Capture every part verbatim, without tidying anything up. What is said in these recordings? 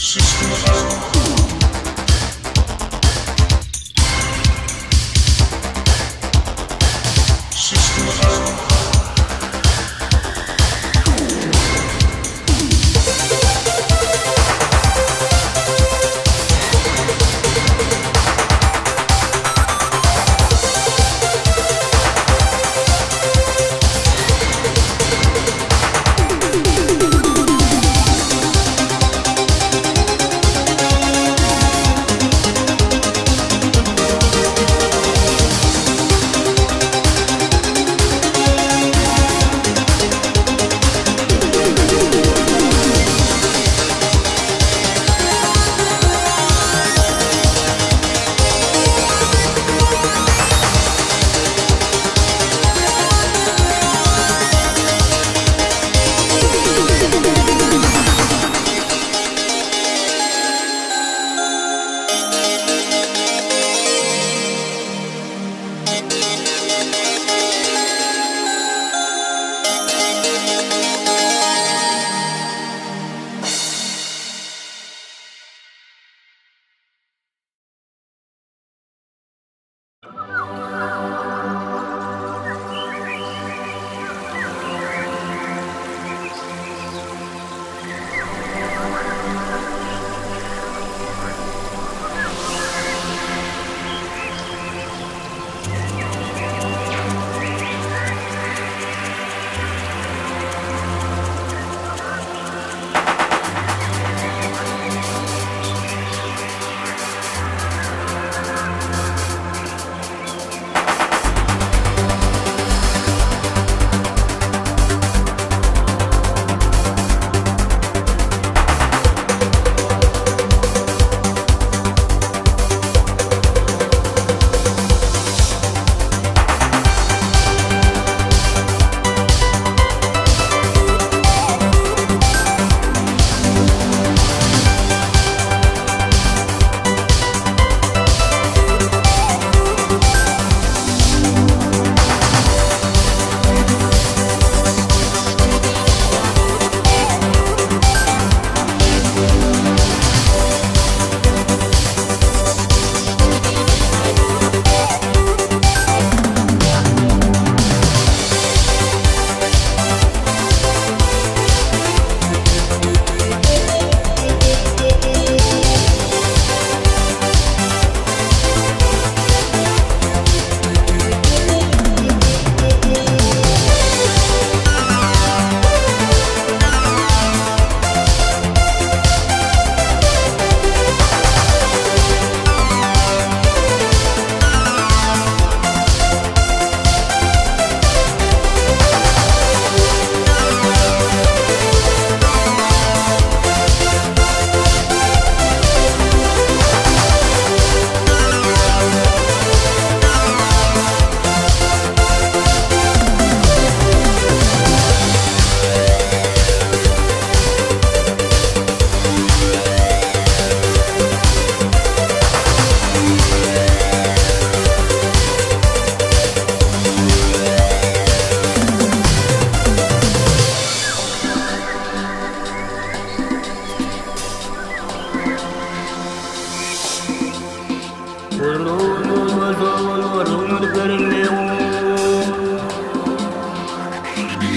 System of Arrow.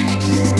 We'll be right back.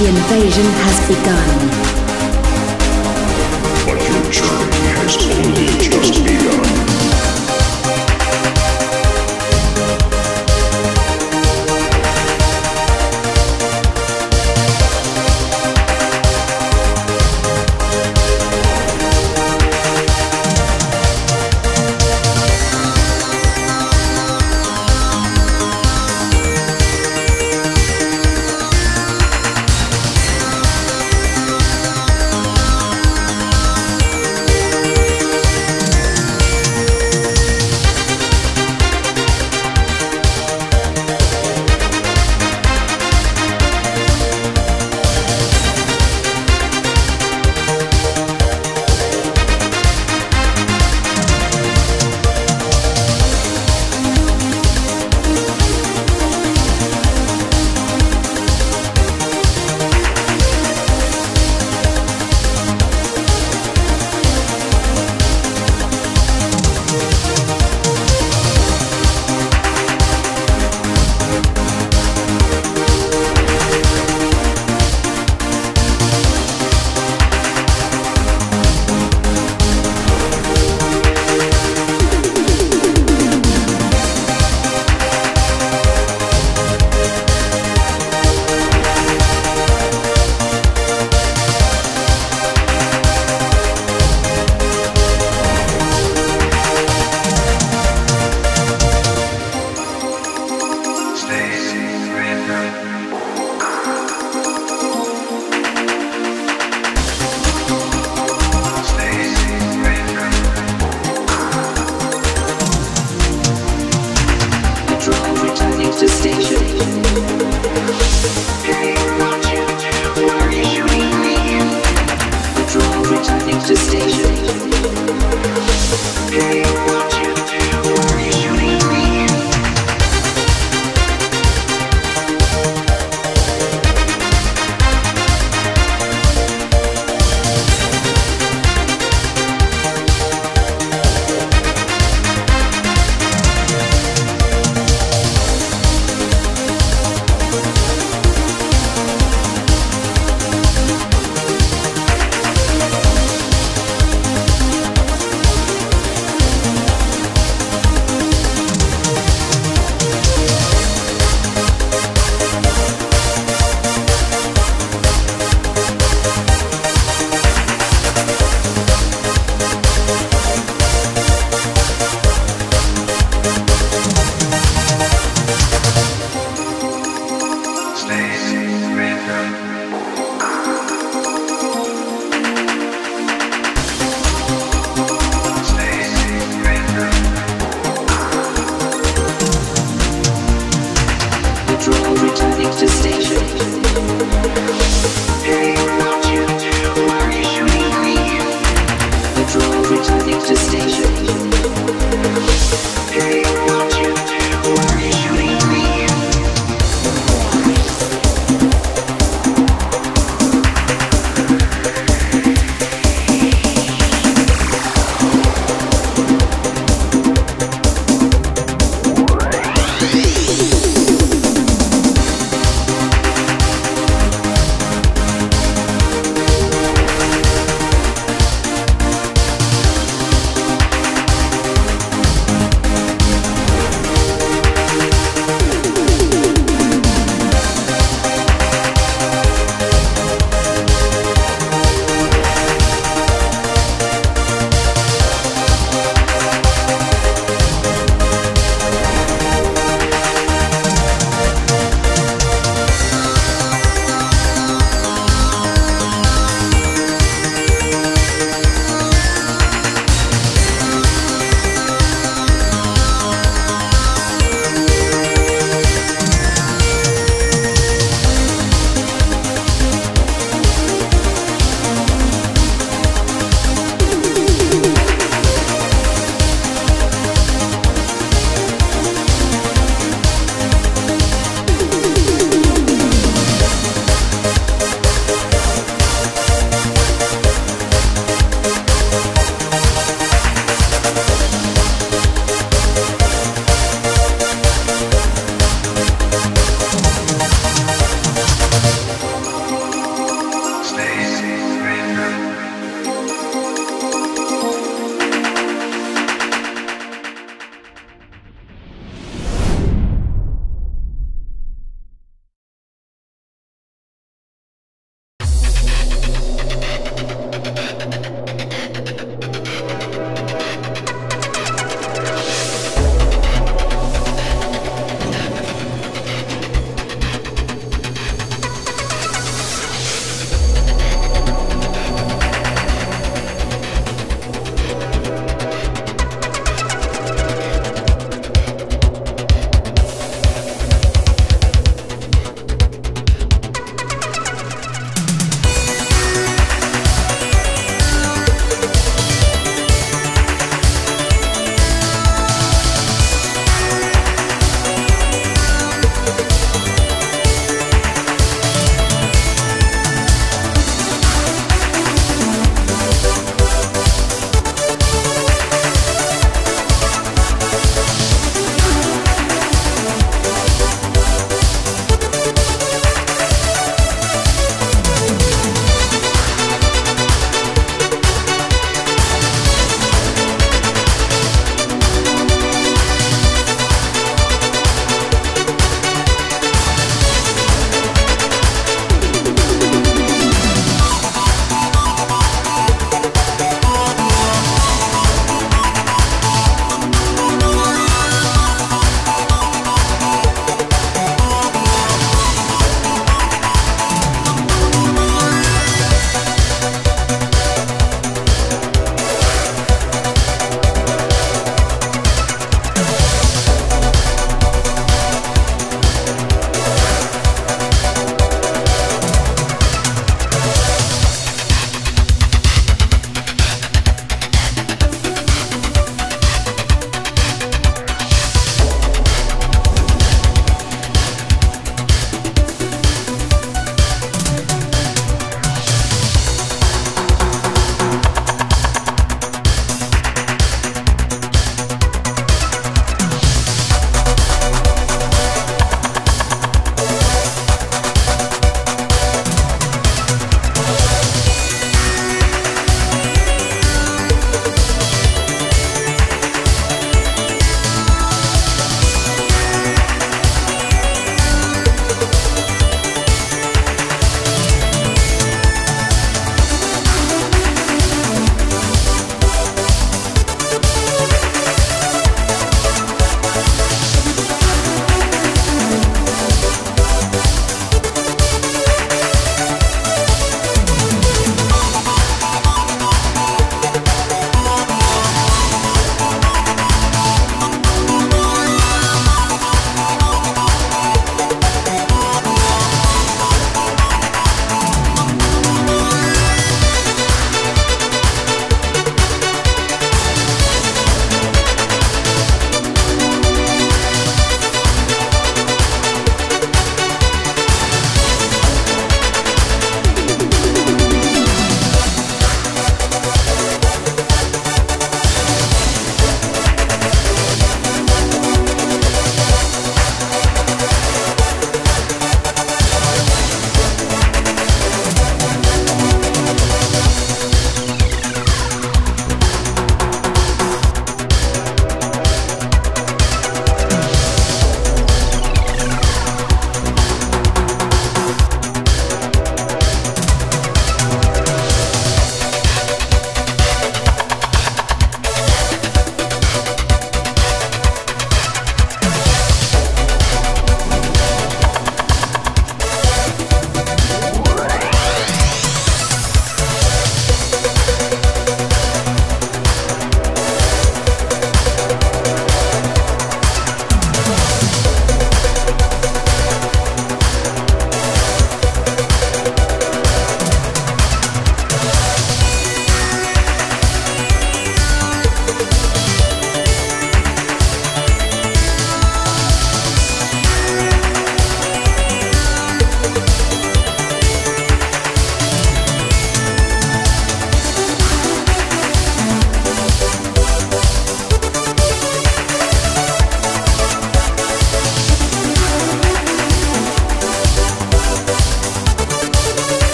The invasion has begun. But your journey has only just begun.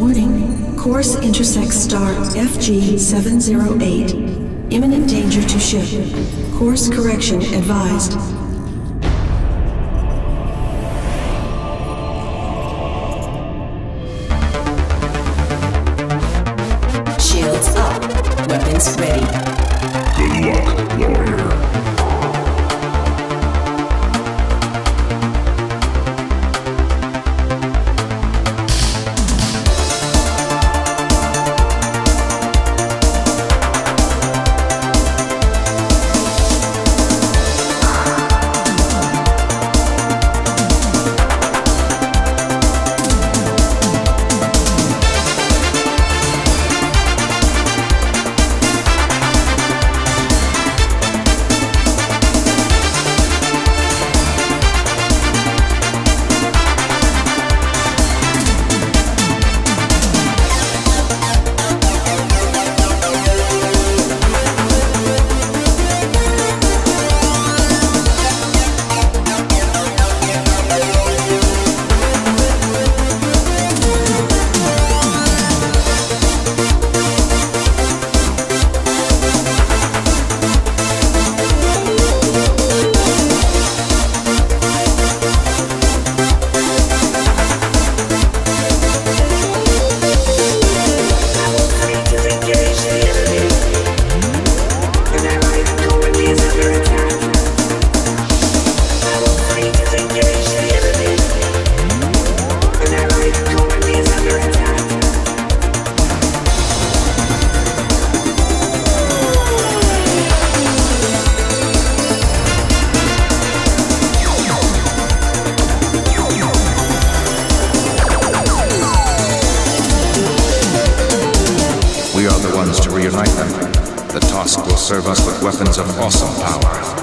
Warning, course intersects star F G seven zero eight. Imminent danger to ship. Course correction advised. Shields up. Weapons ready. Good luck, warrior. Serve us with weapons of awesome power.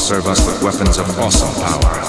Serve us with weapons of awesome power.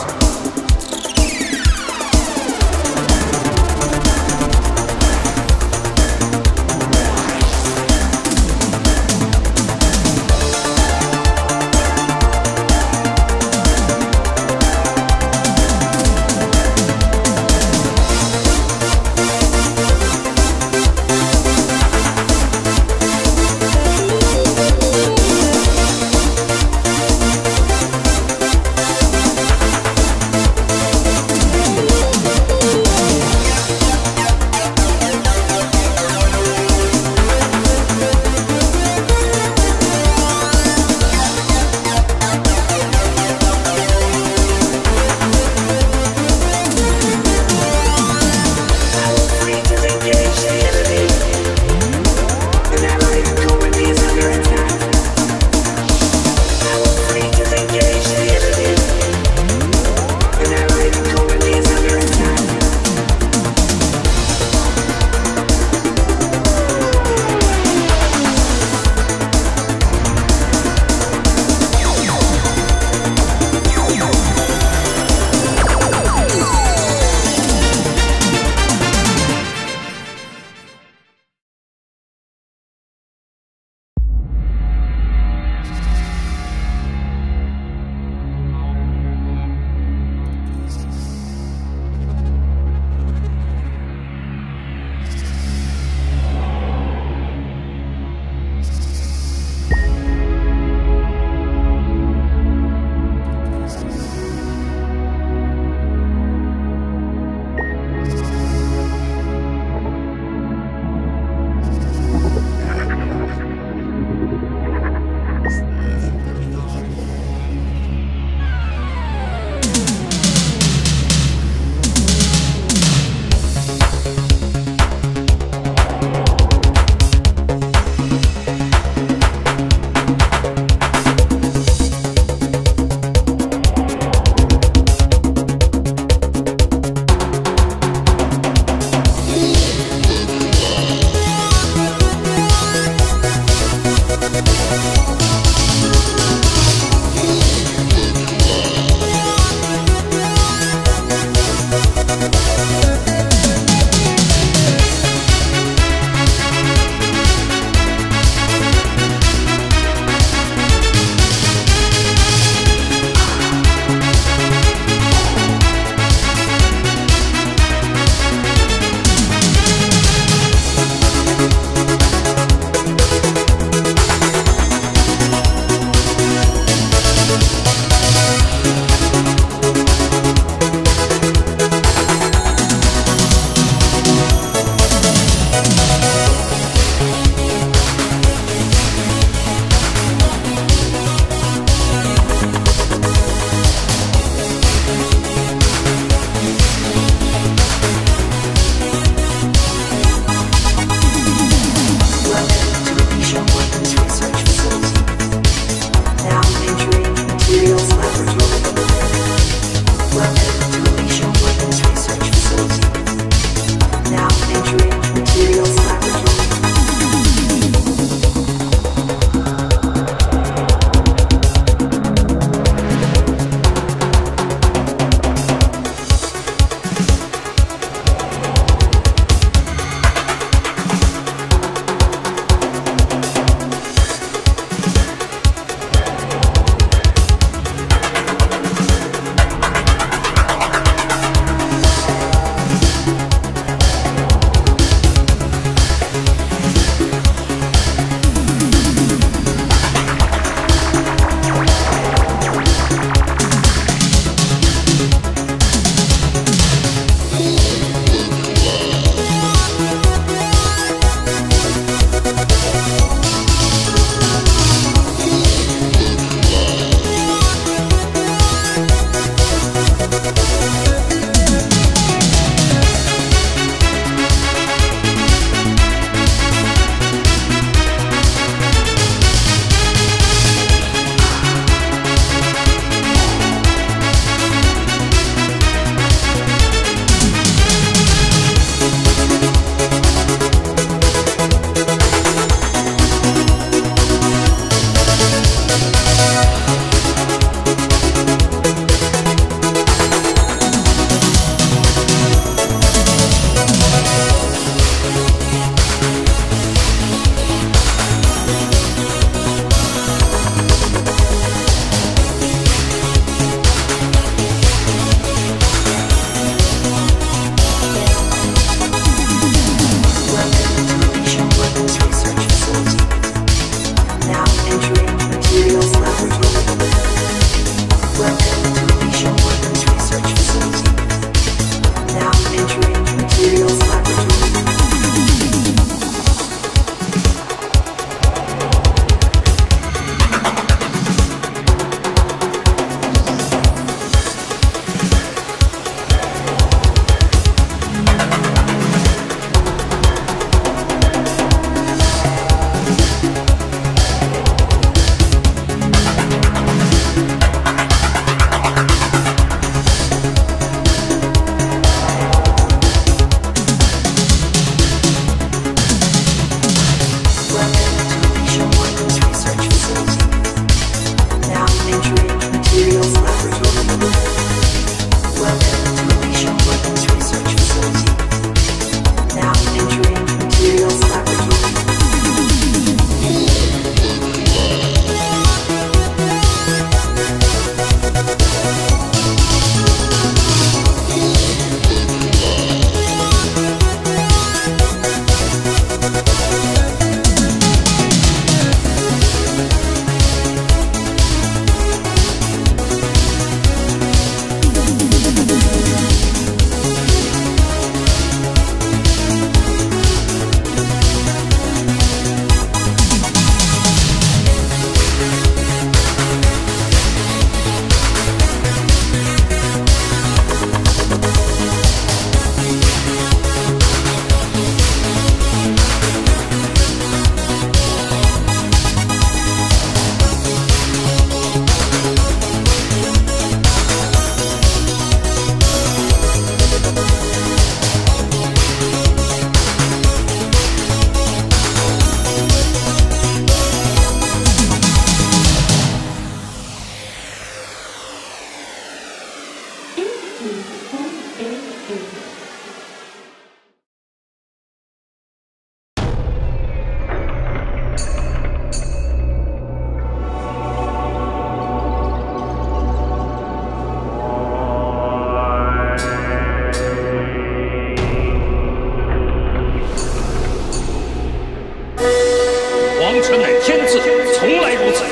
臣乃天赐，从来如此。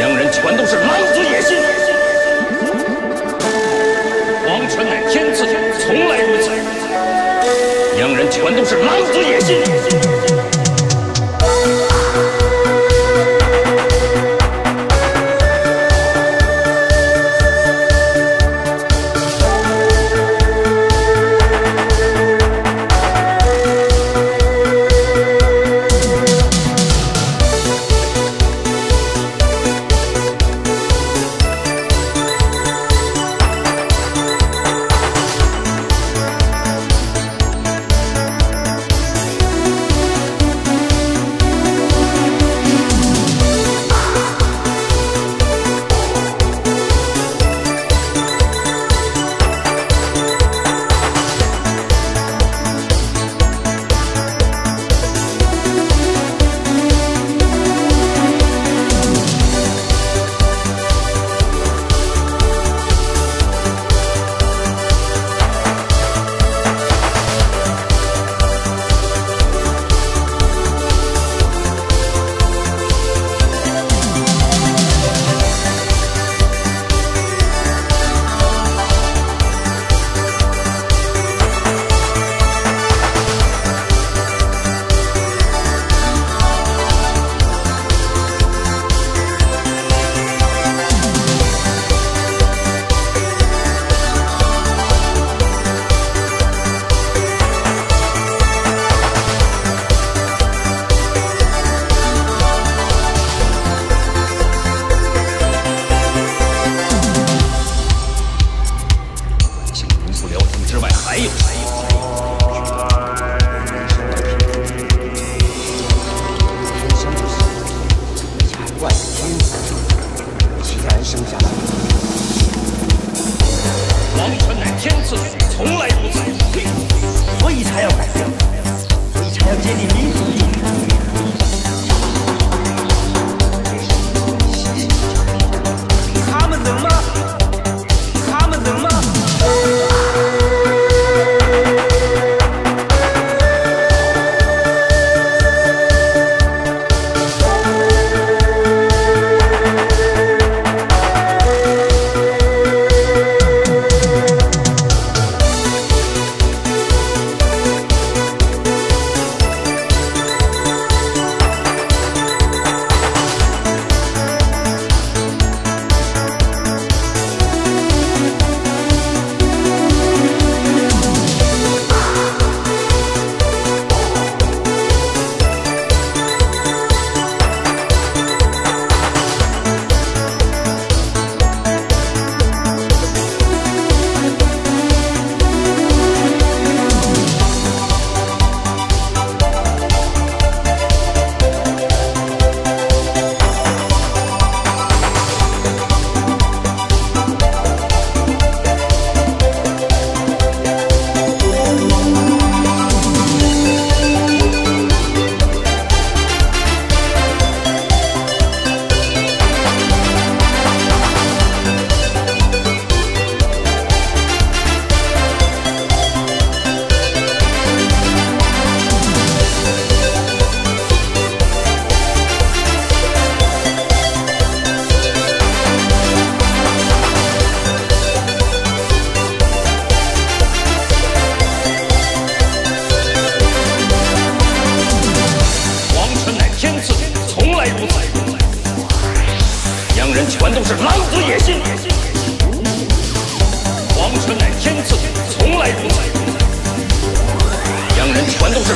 洋人全都是狼子野心。王臣乃天赐，从来如此。洋人全都是狼子野心。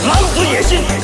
狼子野心。